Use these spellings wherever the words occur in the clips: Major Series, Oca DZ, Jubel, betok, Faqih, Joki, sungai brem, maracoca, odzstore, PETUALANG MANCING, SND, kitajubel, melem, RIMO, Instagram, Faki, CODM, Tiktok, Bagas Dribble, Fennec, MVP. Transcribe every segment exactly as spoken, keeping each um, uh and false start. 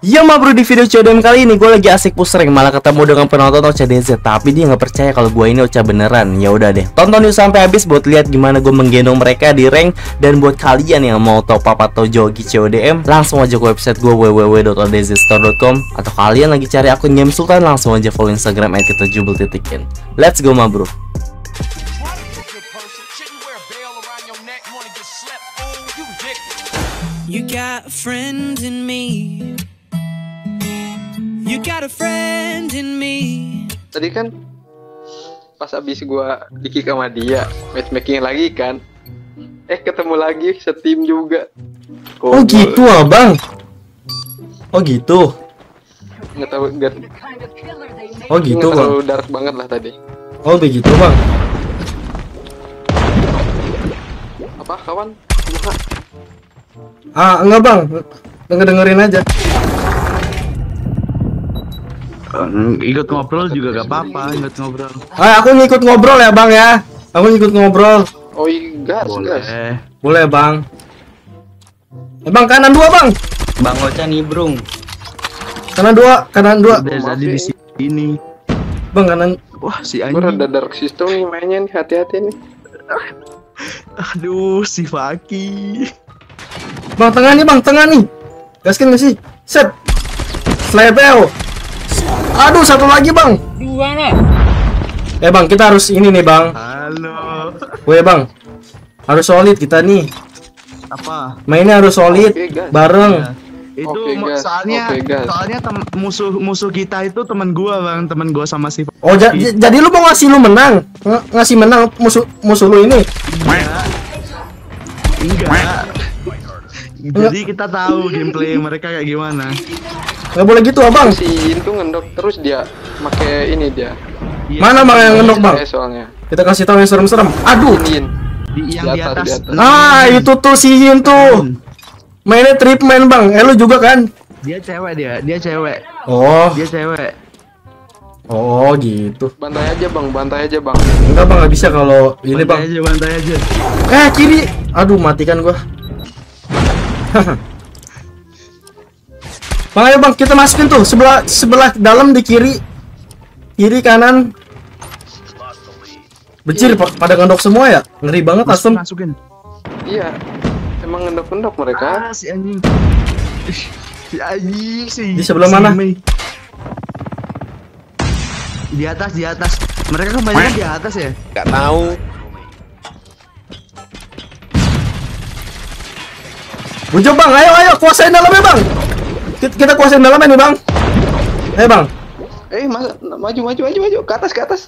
Ya ma bro, di video C O D M kali ini gue lagi asik push rank, malah ketemu dengan penonton Oca D Z. Tapi dia nggak percaya kalau gue ini Oca beneran. Ya udah deh, tonton yuk sampai habis buat lihat gimana gue menggendong mereka di rank. Dan buat kalian yang mau top up atau jogi C O D M, langsung aja ke website gue w w w dot o c z store dot com, atau kalian lagi cari akun Nyem Sultan, langsung aja follow Instagram at kita jubel titik in. Let's go ma bro. You got a friend in me. You got a friend in me. Tadi kan pas abis gua di-kick sama dia, matchmaking lagi kan. Eh ketemu lagi setim juga. Kogol. Oh gitu abang. Oh gitu. Nggak tahu enggak. Oh gitu bang. Terlalu dark banget lah tadi. Oh begitu bang. Apa kawan? Apa? Ah enggak bang. Denger-dengerin aja. Ikut ngobrol juga gak apa-apa, ikut ngobrol. Ah, aku ngikut ngobrol ya bang ya. Aku ngikut ngobrol. Oh iya, boleh. Gas. Boleh bang. Eh, bang kanan dua bang. Bang Oca nimbrung. Kanan dua, kanan dua. Udah jadi di sini. Bang kanan. Wah si anjing. Gua ada dark system nih mainnya nih, hati-hati nih. Aduh si Faki. Bang tengah nih bang, tengah nih. Gaskin gak sih? Set. Slepeo. Aduh satu lagi bang. Dua nih. Eh bang kita harus ini nih bang. Halo. Weh bang, harus solid kita nih. Apa? Mainnya harus solid, okay, bareng. Ya. Itu okay, soalnya okay, soalnya musuh musuh kita itu teman gua bang, teman gua sama si. Oh ja jadi lu mau ngasih lu menang, Ng ngasih menang musuh musuh lu ini? Enggak. Enggak. Jadi kita tahu gameplay mereka kayak gimana. Gak boleh gitu abang. Si itu ngendok terus dia pakai ini dia. Iya, mana bang yang ngendok bang? Soalnya. Kita kasih tahu yang serem-serem. Aduh. Di yang di atas. Di atas. Nah itu tuh si Yin tuh. Mainnya treatment bang. Eh lu juga kan? Dia cewek dia. Dia cewek. Oh. Dia cewek. Oh gitu. Bantai aja bang. Bantai aja bang. Enggak bang nggak bisa kalau ini bang. Bantai aja. Bantai aja. Eh kiri. Aduh matikan gua. Bang ayo bang kita masukin tuh sebelah sebelah dalam di kiri kiri kanan becir iya. Pada ngendok semua ya ngeri banget asem. Masukin. Iya emang ngendok-ngendok mereka. Ah, si anjing si anjing si di sebelah si mana Mei. Di atas di atas mereka kebanyakan di atas ya nggak tahu. Bujuk bang ayo ayo kuasain dalamnya bang. Kita kuasain dalamnya nih bang. Eh bang. Eh masa maju maju maju maju ke atas ke atas.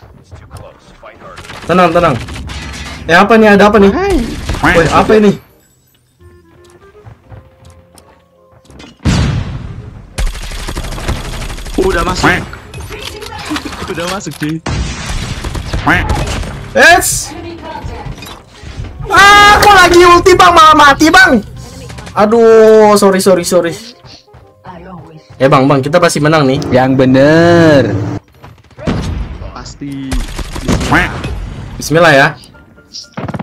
Tenang tenang. Eh apa nih ada apa nih? Woi apa ini? Udah masuk. Udah masuk cuy. Yes. Ah kok lagi ulti bang malah mati bang. Aduh sorry sorry sorry. Eh bang bang kita pasti menang nih. Yang bener. Pasti. Bismillah ya.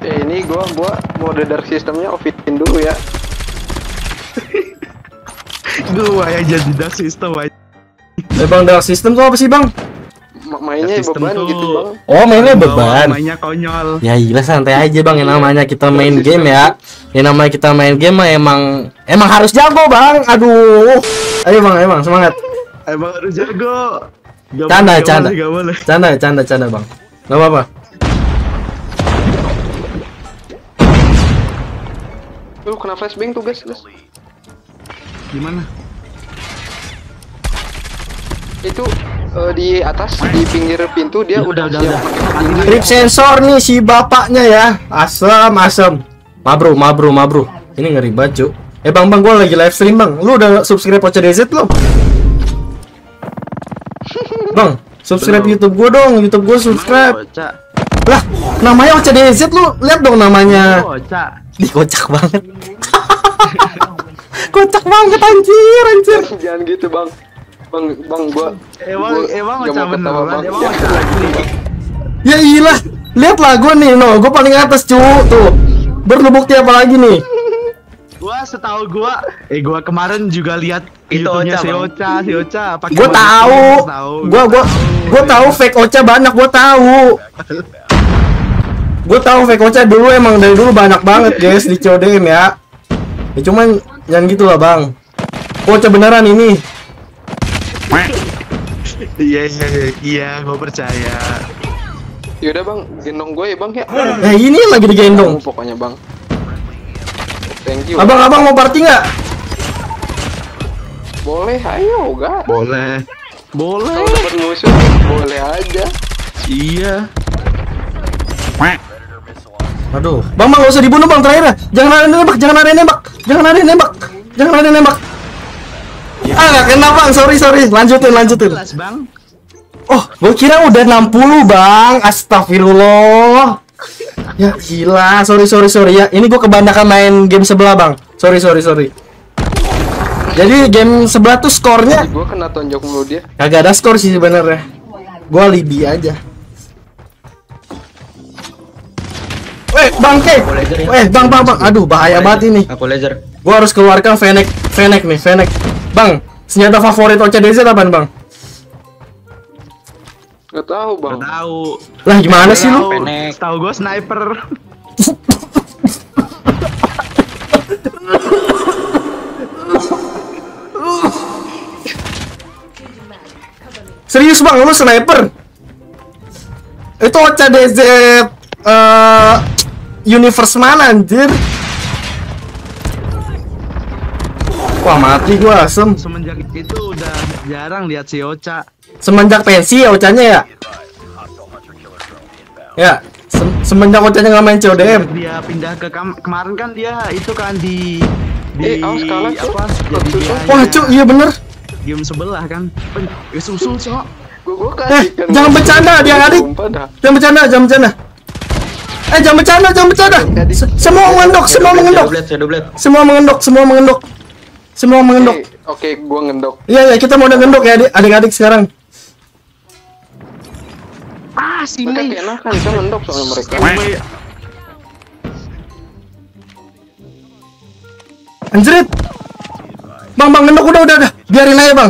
Eh ini gua gua mode dark sistemnya offin dulu ya. Gua yang jadi dark system aja. Eh bang dark system tuh apa sih bang? Mainnya beban gitu bang. Oh mainnya beban. Mainnya konyol. Ya gila santai aja bang. Yang namanya kita main game ya. Yang namanya kita main game emang emang harus jago bang. Aduh. Ayo bang, ayo bang, semangat. Emang harus jago. Canda, canda, canda, canda, canda bang. Gak apa-apa. Lu kena flashbang tuh guys. Gimana? Itu uh, di atas, di pinggir pintu dia udah udah. Trip sensor nih si bapaknya ya. Asem, asem. Mabro, mabro, mabro. Ini ngeri banget cuy. Eh bang bang gue lagi live stream bang. Lu udah subscribe Oca D Z belum? Bang subscribe belum. YouTube gue dong. YouTube gue subscribe Oca. Lah namanya Oca D Z lu. Lihat dong namanya Oca. Ih kocak banget. Kocak banget anjir anjir. Jangan gitu bang. Bang bang gue Emang emang Oca beneran. Emang Oca lagi. Ya iyalah. Lihat lah gue nih no. Gue paling atas cu. Tuh. Berlubuk tiap apa lagi nih. Gua gua, setahu gua, eh gua kemarin juga lihat itu Oca, si Oca, si Oca. Gua tahu. Gua gua gua tahu fake Oca banyak, gua tahu. Gua tahu fake Oca dulu emang dari dulu banyak banget, guys, di C O D M ya. Ya cuman jangan gitu lah, Bang. Oca beneran ini. Iya, iya, iya, gua percaya. Yaudah bang, gendong gue ya bang ya. Eh ini lagi digendong. Kamu pokoknya bang. Thank you. Abang-abang mau party nggak? Boleh, ayo ga? Boleh. Boleh. Kalau dapat musuh, boleh aja. Iya. Aduh, bang bang nggak usah dibunuh bang terakhir. Jangan ada nembak, jangan ada nembak, jangan ada nembak, jangan ada nembak. Ah nggak kena bang, sorry sorry. Lanjutin lanjutin. Bang. Oh, gua kira udah enam puluh, Bang. Astagfirullah. Ya gila, sorry sorry sorry ya. Ini gua kebanyakan main game sebelah, Bang. Sorry sorry sorry. Jadi game sebelah tuh skornya jadi gua kena tonjok mulu dia. Kagak ada skor sih sebenarnya. Gua alibi aja. Weh, Bang K. Eh, Bang Bang Bang. Aduh, bahaya banget ini. Aku laser. Gua harus keluarkan Fennec, Fennec nih, Fennec. Bang, senjata favorit Oca D Z apaan, Bang? Gak tahu bang. Gak tahu. Lah gimana sih lu? Tahu gue sniper. Serius bang, lu sniper? Itu Oca D Z uh, universe mana anjir? Wah mati gue asem. Semenjak itu udah jarang lihat si Oca. Semenjak pensi ya Ocanya ya? Ya, se semenjak Ocanya nggak main C O D M. Dia pindah ke kemarin kan dia itu kan di di eh, awas kalah apa? Wah cuk, iya bener. Game sebelah kan. Eh susul cok. Gua gua eh, jangan bercanda dia adik. Jangan bercanda, jangan bercanda. Eh jangan bercanda, jangan bercanda. Se semua mengendok, semua mengendok. Semua mengendok, semua mengendok. Semua mengendok. Oke, gua ngendok. Iya ya, kita mau udah ngendok ya adik-adik sekarang. Ah, sini enakan bisa mendok sama mereka. Anjrit. Bang, bang ngendok udah udah udah. Biarin aja, Bang.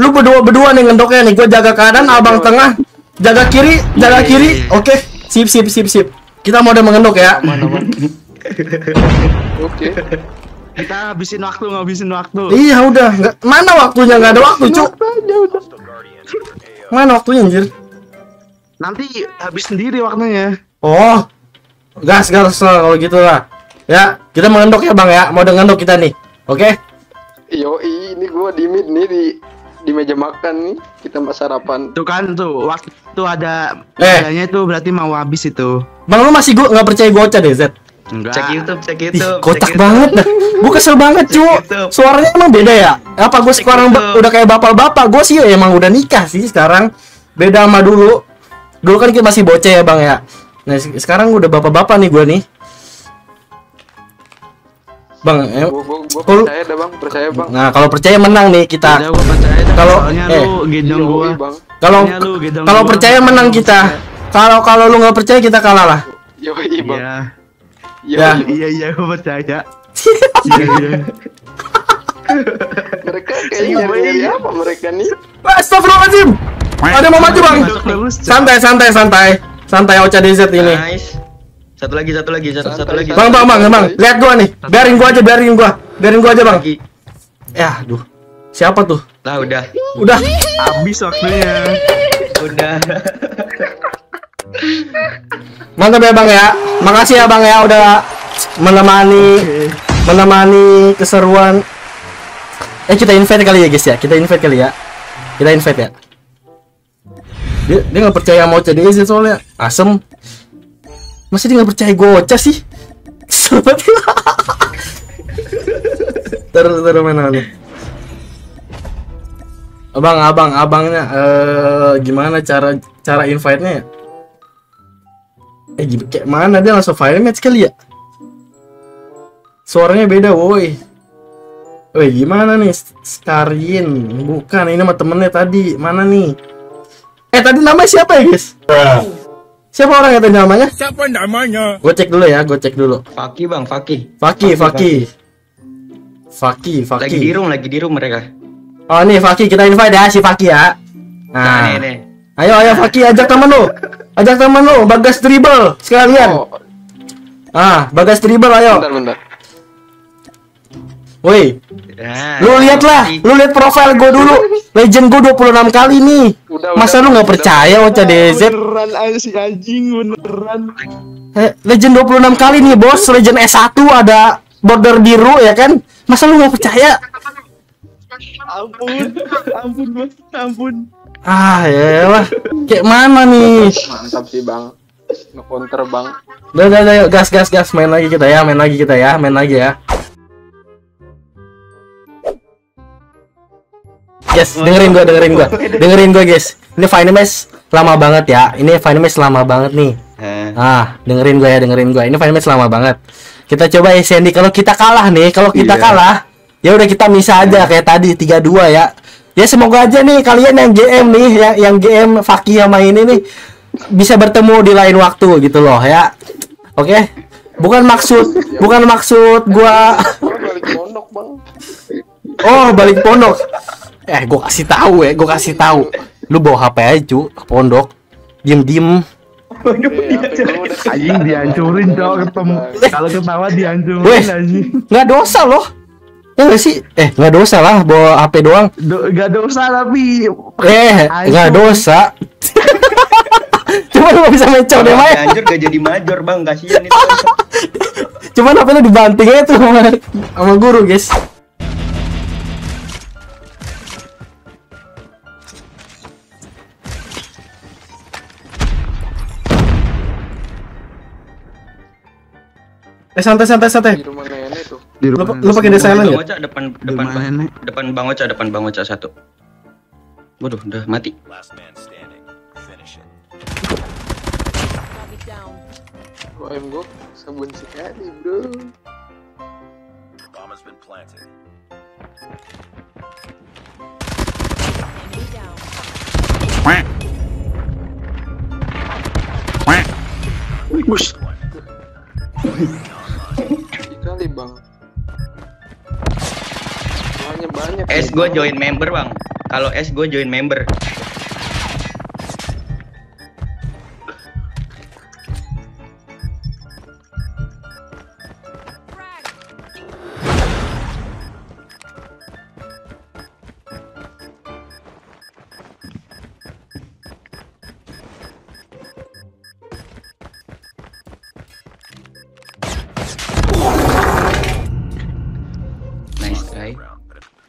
Lu berdua berdua nih ngendoknya nih. Gua jaga kanan, abang tengah, jaga kiri, jaga kiri. Oke, sip sip sip sip. Kita mau udah mengendok ya. Oke. Kita habisin waktu, ngabisin waktu. Iya, udah. Nggak, mana waktunya? Nggak ada waktu, Cuk. Mana waktunya, anjir? Nanti habis sendiri waktunya. Oh, gas gas lah kalau gitu lah. Ya, kita mengendok ya bang ya. Mau ngendok kita nih, oke? Okay? Yo, ini gua di mid nih di di meja makan nih. Kita mbak sarapan. Tuh kan tuh waktu itu ada. Eh, adanya itu berarti mau habis itu. Bang lu masih gua nggak percaya gua Oca deh, Z. Enggak. Cek YouTube, cek YouTube. Ih, kocak cek banget dah. Gua kesel banget, cu. Suaranya emang beda ya? Apa gua sekarang udah kayak bapak-bapak? Gua sih emang udah nikah sih sekarang. Beda sama dulu. Dulu kan kita masih bocah ya bang ya. Nah sekarang udah bapak-bapak nih gue nih. Bang, eh, gua, gua, gua percaya dah bang, percaya bang. Nah kalau percaya menang nih kita. Kalau eh, kalau kalau percaya menang kita. Kalau kalau lu nggak percaya kita kalah lah. Yoi bang. Ya iya iya gua percaya. Mereka kayaknya apa mereka nih? Astagfirullahaladzim. Ada mau maju bang. Santai santai santai. Santai Oca D Z ini. Nice. Satu lagi satu lagi satu, satu lagi. Bang bang bang bang. Lihat gua nih. Biarin gua aja biarin gua. Biarin gua aja bang. Ya, aduh. Siapa tuh? Lah udah. Udah. Habis waktunya. Udah. Mantap ya bang ya. Makasih ya bang ya udah menemani okay. menemani keseruan. Eh kita invite kali ya guys ya. Kita invite kali ya. Kita invite ya. Dia, dia gak percaya sama Oca D Z soalnya. Asem. Masih dia gak percaya gue Oca sih. Selamat Taruh, taruh mana nih. Abang, abang, abangnya uh, gimana cara cara invite-nya ya? Eh, kayak mana dia langsung fire match kali ya? Suaranya beda woi. Woi gimana nih? Starin. Bukan, ini sama temennya tadi. Mana nih? Eh tadi namanya siapa ya guys? Siapa orang yang tadi namanya? Siapa namanya? Gue cek dulu ya, gue cek dulu. Faqih bang, Faqih. Faqih, Faqih. Faqih, Faqih. Lagi di room, lagi di room mereka. Oh nih Faqih, kita invite ya si Faqih ya. Nah, nah nih, nih. Ayo ayo Faqih, ajak temen lu. Ajak temen lu, Bagas Dribble sekalian. Oh. Ah, Bagas Dribble ayo. Bentar, bentar. Woi. Ya, lu lihatlah, lu lihat profil gua dulu. Legend gua dua puluh enam kali nih. Udah, masa udah, lu nggak percaya Oca D Z? Beneran si anjing beneran. Legend dua puluh enam kali nih, Bos. Legend S satu ada border biru ya kan? Masa lu nggak percaya? Ampun, ampun, Bos. Ampun. Ah, yalah. Kayak mana nih? Mantap sih, Bang. Ngekonter, Bang. Udah, udah, udah, gas gas gas main lagi kita ya, main lagi kita ya, main lagi ya. Yes, dengerin gua, dengerin gua, dengerin gua guys. Ini final match lama banget ya. Ini final match lama banget nih. Ah, dengerin gua ya, dengerin gua. Ini final match lama banget. Kita coba S N D. Kalau kita kalah nih, kalau kita yeah. kalah, ya udah kita misah aja kayak tadi tiga dua ya. Ya semoga aja nih kalian yang G M nih, yang yang G M Faqih sama ini nih bisa bertemu di lain waktu gitu loh ya. Oke, okay? bukan maksud, bukan maksud gua. Oh balik pondok. Eh, gue kasih tahu ya, gue kasih tahu. Lu bawa H P aja, cu, ke pondok. Diem-diem. Anjing dihancurin, cowok ketemu. Kalau ketawa dihancurin anjing. Enggak dosa loh. Ya enggak sih? Eh, enggak dosa lah bawa H P doang. Enggak Do dosa tapi eh, enggak dosa. Cuma lu bisa mencor deh, Mai. Hancur gak jadi major, Bang. Kasihan itu. Cuman H P lu dibanting aja tuh sama, sama guru, guys. Eh santai santai santai. Di rumah nenek tuh. Di rumah. Lu pakai desain enggak? Bang Oca depan depan depan Bang Oca depan Bang Oca satu. Waduh, udah mati. O M gua sabun sekali, Bro. Bus. Kali Bang. Banyak banyak. S gue join member Bang. Kalau S gue join member.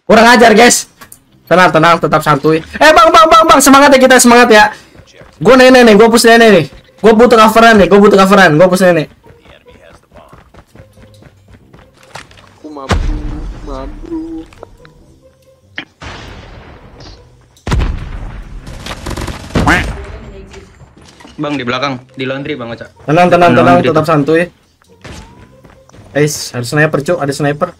Kurang ajar guys, tenang tenang tetap santuy. Eh bang bang bang bang semangat ya kita semangat ya. Gue nenek nih, gue push nenek nih. Gue butuh coveran nih, gue butuh coveran, gue push nenek. Aku mabru, mabru. Bang di belakang, di laundry Bang Oca. Tenang tenang tenang tetap santuy. Eh ada sniper cuk, ada sniper.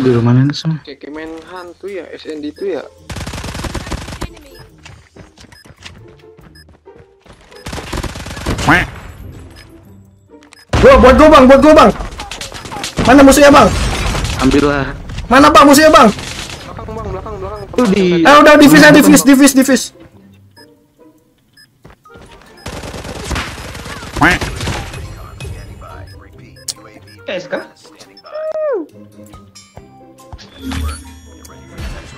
Di rumah nenek semua. Kayak main hantu ya, S N D itu ya. Gua buat gua Bang, buat gua Bang. Mana musuhnya Bang? Ambillah. Mana Bang musuhnya Bang? Belakang Bang, belakang, belakang. Tuh di. Eh udah divisi, divisi, divisi, divisi. S K.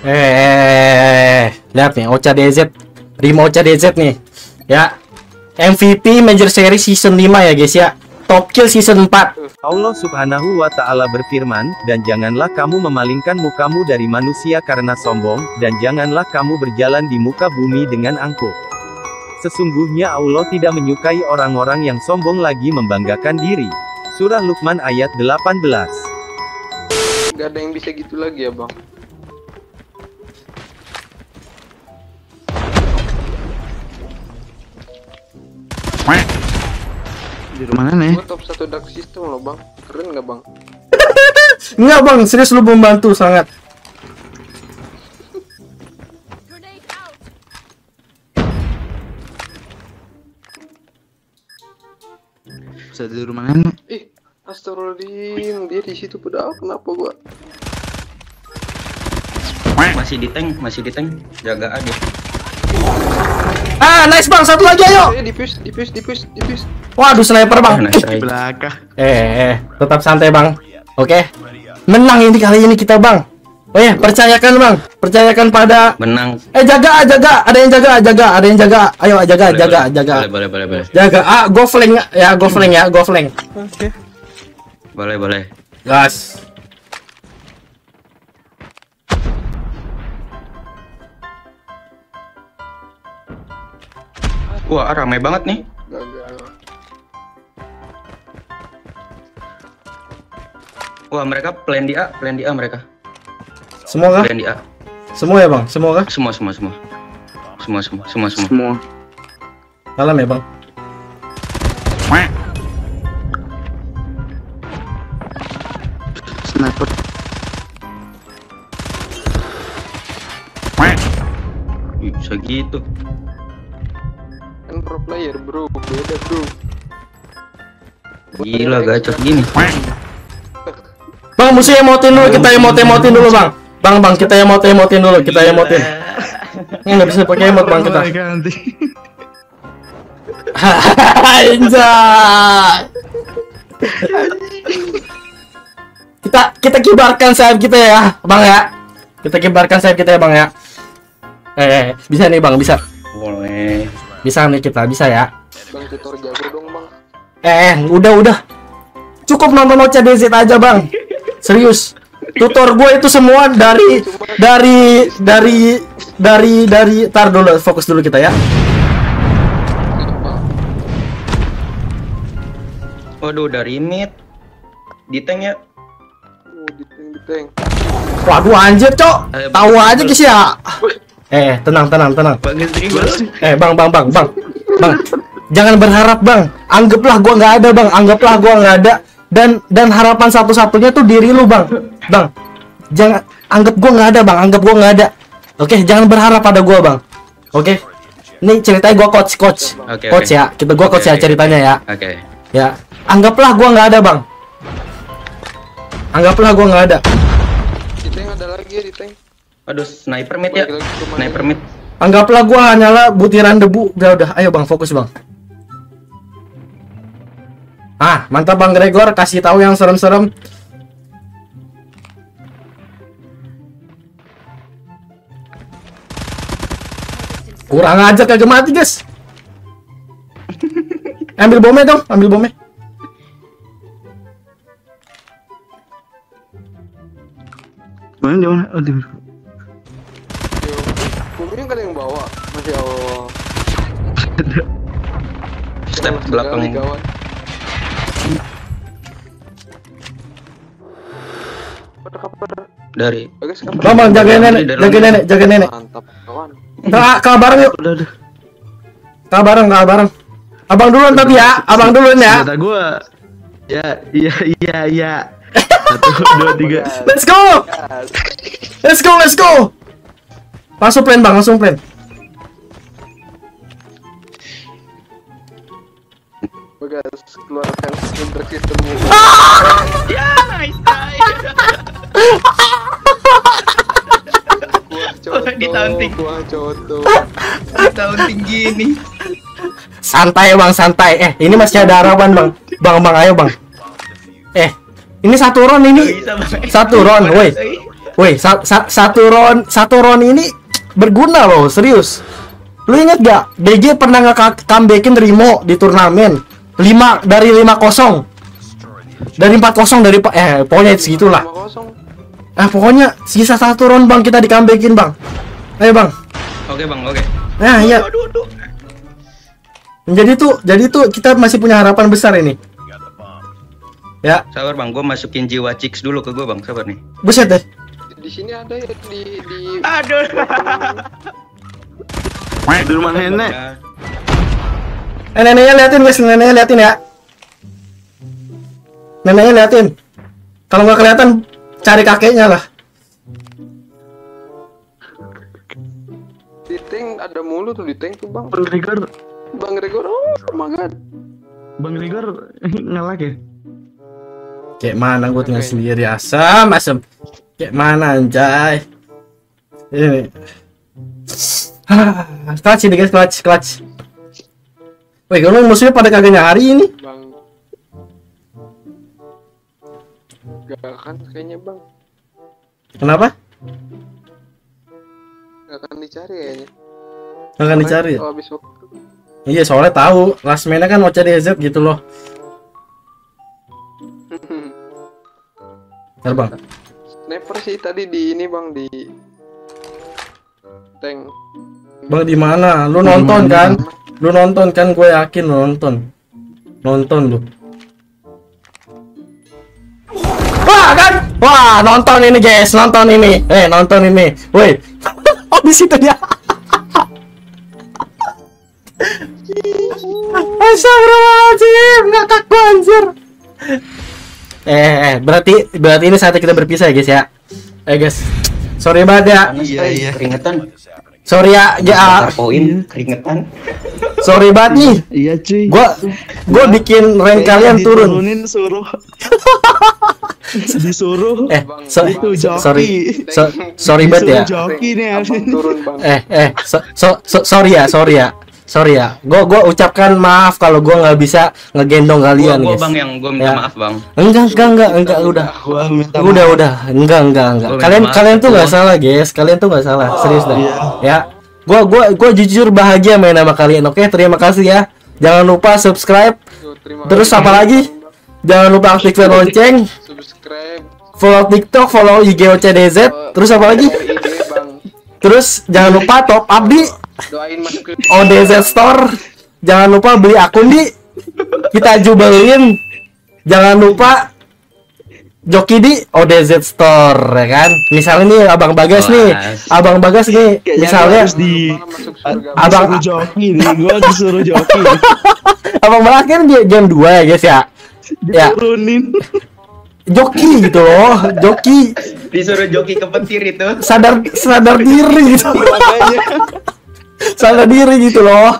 Eh, lihat nih Oca D Z, Rima Oca D Z nih, ya M V P Major Series Season lima ya guys ya, Top Kill Season empat. Allah Subhanahu wa Ta'ala berfirman, dan janganlah kamu memalingkan mukamu dari manusia karena sombong, dan janganlah kamu berjalan di muka bumi dengan angkuh. Sesungguhnya Allah tidak menyukai orang-orang yang sombong lagi membanggakan diri. Surah Luqman ayat delapan belas. Gak ada yang bisa gitu lagi ya Bang. Di rumah nenek. Gua top satu dark system loh Bang. Keren nggak Bang? Nggak Bang, serius lu membantu sangat. bisa dari rumah nenek. Ih, astagfirullahaladzim, dia di situ padahal. Kenapa gua? Masih di tank, masih di tank. Jaga aja. Ah, nice bang, satu lagi ayo. Dipus, dipus, dipus, dipus. Waduh, sniper bang. Di belakang. Eh, eh, tetap santai bang. Oke. Menang ini kali ini kita bang. Oh ya, percayakan bang, percayakan pada. Menang. Eh jaga, jaga, ada yang jaga, jaga, ada yang jaga. Ayo jaga, boleh, jaga, boleh, jaga. Boleh, boleh, boleh. Jaga. Ah, go flank ya, go flank ya, go flank. Oke. Okay. Boleh, boleh. Gas. Wah, ramai banget nih. Wah, mereka plan di A, plan di A mereka. Semoga semua ya bang, semoga semua semua semua semua semua semua semua semua malam ya bang. Sniper bisa gitu kan, pro player bro, beda bro. Gila gacor gini bang, musuh emotin dulu, kita emotin emotin dulu bang. Bang, bang, kita emot emotin dulu, kita emotin. Ini nggak bisa pakai emot bang kita. kita kita kibarkan sayap kita ya, bang ya. Kita kibarkan sayap kita ya, bang ya. Eh, bisa nih bang, bisa. Boleh. Bisa nih kita, bisa ya. Bang, tutor jago dong bang. Eh, udah udah. Cukup nonton Oca D Z aja bang. Serius. Tutor gue itu semua dari dari dari dari dari tar dulu, fokus dulu kita ya. Waduh, dari mid di tank ya. Oh, di tank, di tank. Waduh anjir, cok. Tahu aja guys ya. Eh, tenang tenang tenang. Eh, bang bang bang bang. Bang. Jangan berharap, bang. Anggaplah gua nggak ada, bang. Anggaplah gua nggak ada. Dan dan harapan satu-satunya tuh diri lu bang, bang. Jangan anggap gua nggak ada bang, anggap gua nggak ada. Oke, jangan berharap pada gua bang. Oke, ini ceritanya gua coach coach, okay, coach okay. Ya, kita gua coach okay, ya ceritanya ya. Oke. Okay. Ya, anggaplah gua nggak ada bang. Anggaplah gua nggak ada. Di tank ada lagi ya, di tank. Aduh, sniper mid ya, sniper mid. Anggaplah gua hanyalah butiran debu. Udah udah, ayo bang, fokus bang. Ah, mantap bang Gregor, kasih tahu yang serem-serem. Kurang aja kagak mati guys. Ambil bomnya dong, ambil bomnya. Mana dia mana? Oh, dia. Bomnya kalian yang bawa, masih awal. Step belakang. Dari bang, bang, jagain nenek, jagain nenek, jagain nenek. Mantap, kawan. Nah, kabaran yuk. Udah, udah. Kabaran, kabaran. Abang duluan tapi ya, abang duluan ya. Kata gua. Ya, iya, iya, iya. satu, dua, tiga. Let's go. Let's go, let's go. Langsung plan, bang, langsung plan. Bagas keluarkan sistem berketemu. Ya, nice, nice. Ditanting. Gua coto. Ditanting gini. Santai bang, santai. Eh, ini masih ada harapan bang. Bang, bang, ayo bang. Eh, ini satu round ini. Satu round, woi. Woi, sa sa satu round, satu round ini berguna loh, serius. Lu inget gak? D J pernah nggak comebackin Rimo di turnamen? lima dari lima kosong, dari empat kosong, dari eh pokoknya segitulah. Eh pokoknya sisa satu round bang, kita dikambekin bang. Ayo bang. Oke bang, oke. Nah iya. Jadi tuh, jadi tuh kita masih punya harapan besar ini. Ya. Sabar bang, gue masukin jiwa chicks dulu ke gue bang, sabar nih. Buset deh. Di sini ada ya di di. Aduh. Di rumah nenek. Eh, neneknya liatin guys, neneknya liatin ya. Neneknya liatin. Kalau nggak kelihatan, cari kakeknya lah. Di tank ada mulu tuh, di tank tuh bang. Bang Gregor. Bang Gregor, oh my god. Bang Rigor ngelag ya? Kayak mana gue tinggal sendiri, asam asam. Kayak mana anjay. Ini clutch ini guys, clutch clutch. Wih, kalau musuhnya pada kagak nyari ini. Bang. Gak kan kayaknya bang. Kenapa? Gak akan dicari kayaknya. Gak akan dicari ya? Abis waktu. Iya soalnya tahu, last mainnya kan Oca D Z gitu loh. Ntar bang. Sniper sih tadi di ini bang, di tank. Bang di mana? Lu nonton kan? Lu nonton kan? Gue yakin lu nonton. Nonton lu. Wah kan? Wah nonton ini guys, nonton ini. Eh nonton ini. Woi. Oh di situ dia. Astagfirullahaladzim, ngakak gua anjir. Eh, eh berarti berarti ini saatnya kita berpisah ya guys ya. Eh guys, sorry banget ya. Iya iya. Keringetan. Sorry ya, ya. Poin keringetan. Sorry banget nih. Iya cuy. Gua gua bikin rank kalian turun. Turunin suruh. Disuruh. Eh, sorry sorry. Sorry banget ya. Eh eh sorry ya, sorry ya. Sorry ya, gua gua ucapkan maaf kalau gua nggak bisa ngegendong kalian, gua, gua guys. Bang yang gua minta ya. Maaf bang. Enggak enggak enggak enggak udah. Gua minta udah maaf. Udah enggak enggak enggak. Gua kalian kalian tuh nggak salah guys, kalian tuh nggak salah, oh, serius dah. Iya. Ya, gua gua gua jujur bahagia main sama kalian. Oke, terima kasih ya. Jangan lupa subscribe. Yo, terus apa lagi? Jangan lupa aktifkan lonceng. Subscribe. Follow TikTok, follow I G Oca D Z. Terus apa lagi? Terus jangan lupa top up di doain masuk ke O D Z Store. Jangan lupa beli akun di kita jubelin. Jangan lupa joki di O D Z Store ya kan. Misalnya nih Abang Bagas nih, Abang Bagas nih misalnya di Abang joki nih, gua disuruh joki. Abang Bagas kan game dua ya guys ya. Diturunin. Joki gitu loh, joki. Disuruh joki ke petir itu. Sadar sadar diri gitu. Salah diri gitu loh,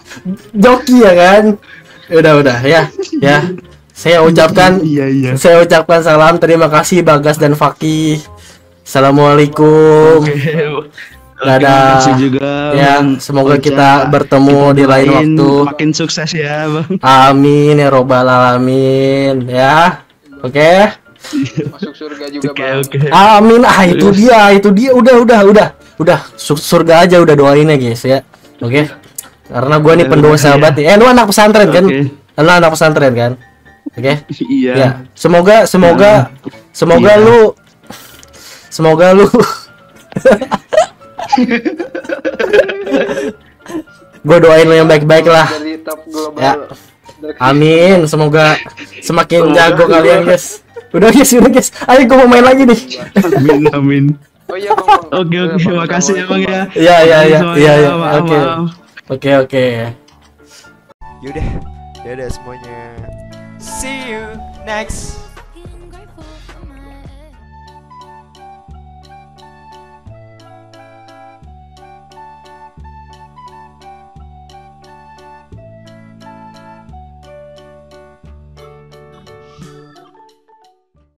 joki ya kan. Udah udah ya ya. Saya ucapkan iya, iya. Saya ucapkan salam, terima kasih Bagas dan Faqih. Assalamualaikum. Dadah. Ya, semoga kita bertemu di lain waktu. Makin sukses ya bang. Amin ya robbal alamin ya. Oke. Masuk surga juga bang. Amin. Ah itu dia, itu dia. Udah udah udah udah surga aja udah doain ya guys ya. Oke, okay. Karena gue nih pendosa banget nih. Eh, lu anak pesantren kan? Okay. Lu anak pesantren kan? Oke. Okay. Iya. Ya. Semoga, semoga, nah. semoga iya. lu, semoga lu. Gue doain lu yang baik-baik lah. Ya. Amin. Semoga semakin jago kalian guys. Udah guys, udah guys. Ayo gue mau main lagi nih. Amin, amin. Oh iya bang, bang. Oke oke, terima kasih ya bang ya. Iya iya iya iya iya. Oke oke oke. Yaudah, yaudah semuanya. See you next.